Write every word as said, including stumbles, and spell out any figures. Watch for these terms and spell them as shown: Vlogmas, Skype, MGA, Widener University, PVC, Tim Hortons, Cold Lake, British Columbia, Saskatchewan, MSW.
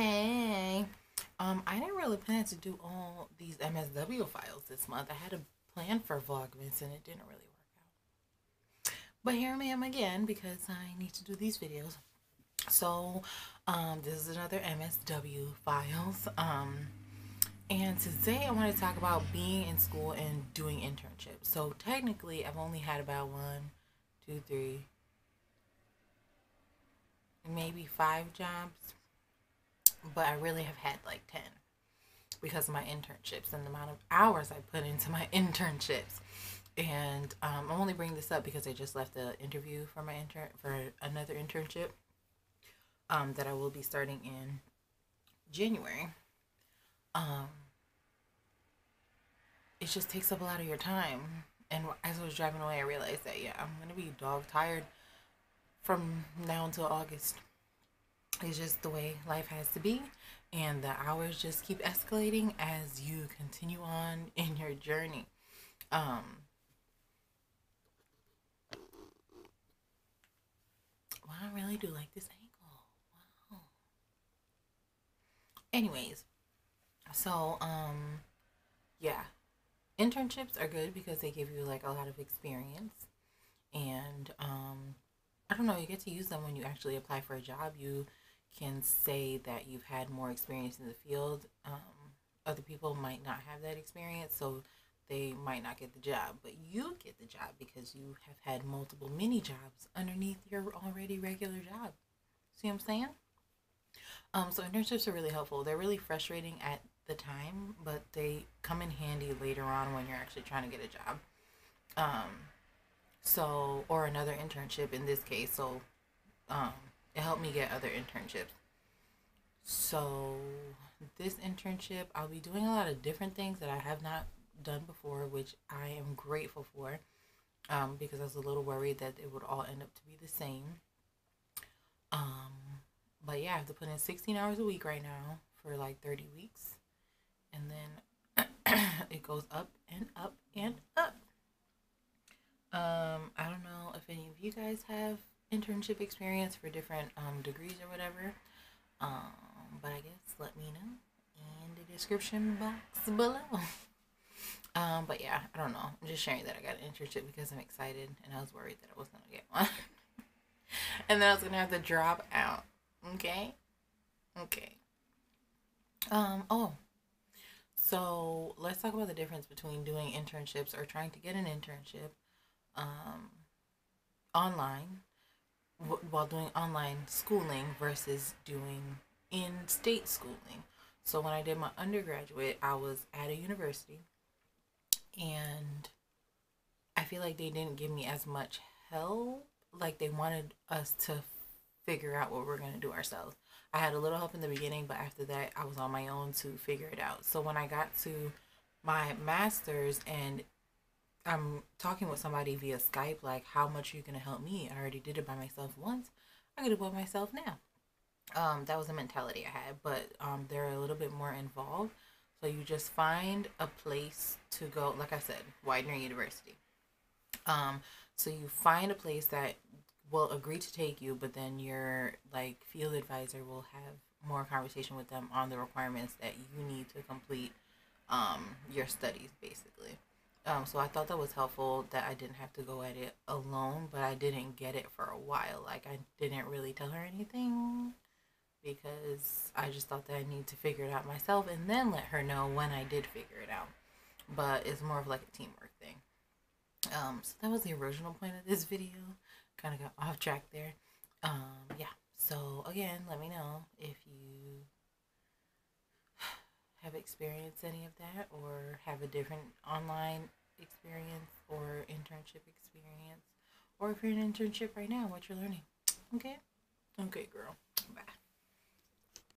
Hey, um, I didn't really plan to do all these M S W files this month. I had a plan for Vlogmas and it didn't really work out. But here I am again because I need to do these videos. So, um, this is another M S W files. Um, and today I want to talk about being in school and doing internships. So technically, I've only had about one, two, three, maybe five jobs. But I really have had like ten because of my internships and the amount of hours I put into my internships. And um, I'm only bringing this up because I just left an interview for my intern for another internship um, that I will be starting in January. Um, it just takes up a lot of your time. And as I was driving away, I realized that, yeah, I'm going to be dog tired from now until August. It's just the way life has to be, and the hours just keep escalating as you continue on in your journey. Um, wow, I really do like this angle. Wow. Anyways, so, um, yeah. Internships are good because they give you, like, a lot of experience, and, um, I don't know, you get to use them when you actually apply for a job. You can say that you've had more experience in the field. Um, other people might not have that experience, so they might not get the job, but you get the job because you have had multiple mini jobs underneath your already regular job. See what I'm saying? Um, so internships are really helpful. They're really frustrating at the time, but they come in handy later on when you're actually trying to get a job. Um, so, or another internship in this case. So, um, it helped me get other internships. So this internship, I'll be doing a lot of different things that I have not done before, which I am grateful for, um, because I was a little worried that it would all end up to be the same. Um, but yeah, I have to put in sixteen hours a week right now for like thirty weeks. And then it goes up and up and up. Um, I don't know if any of you guys have internship experience for different um, degrees or whatever, um, but I guess let me know in the description box below. um, but yeah, I don't know. I'm just sharing that I got an internship because I'm excited and I was worried that I was going to get one. And then I was going to have to drop out. Okay? Okay. Um, oh. So let's talk about the difference between doing internships or trying to get an internship Um, online w while doing online schooling versus doing in-state schooling. So when I did my undergraduate, I was at a university, and I feel like they didn't give me as much help. Like, they wanted us to figure out what we're going to do ourselves. I had a little help in the beginning, but after that I was on my own to figure it out. So when I got to my master's and I'm talking with somebody via Skype, like, how much are you going to help me? I already did it by myself once. I could do it by myself now. Um, that was a mentality I had, but um, they're a little bit more involved. So you just find a place to go. Like I said, Widener University. Um, so you find a place that will agree to take you, but then your, like, field advisor will have more conversation with them on the requirements that you need to complete um, your studies, basically. Um, so I thought that was helpful that I didn't have to go at it alone, but I didn't get it for a while. Like, I didn't really tell her anything because I just thought that I need to figure it out myself and then let her know when I did figure it out. But it's more of like a teamwork thing. Um, so that was the original point of this video. Kind of got off track there. Um, yeah. So again, let me know if you have experienced any of that or have a different online experience or internship experience, or if you're in an internship right now, what you're learning. Okay? Okay, girl. Bye.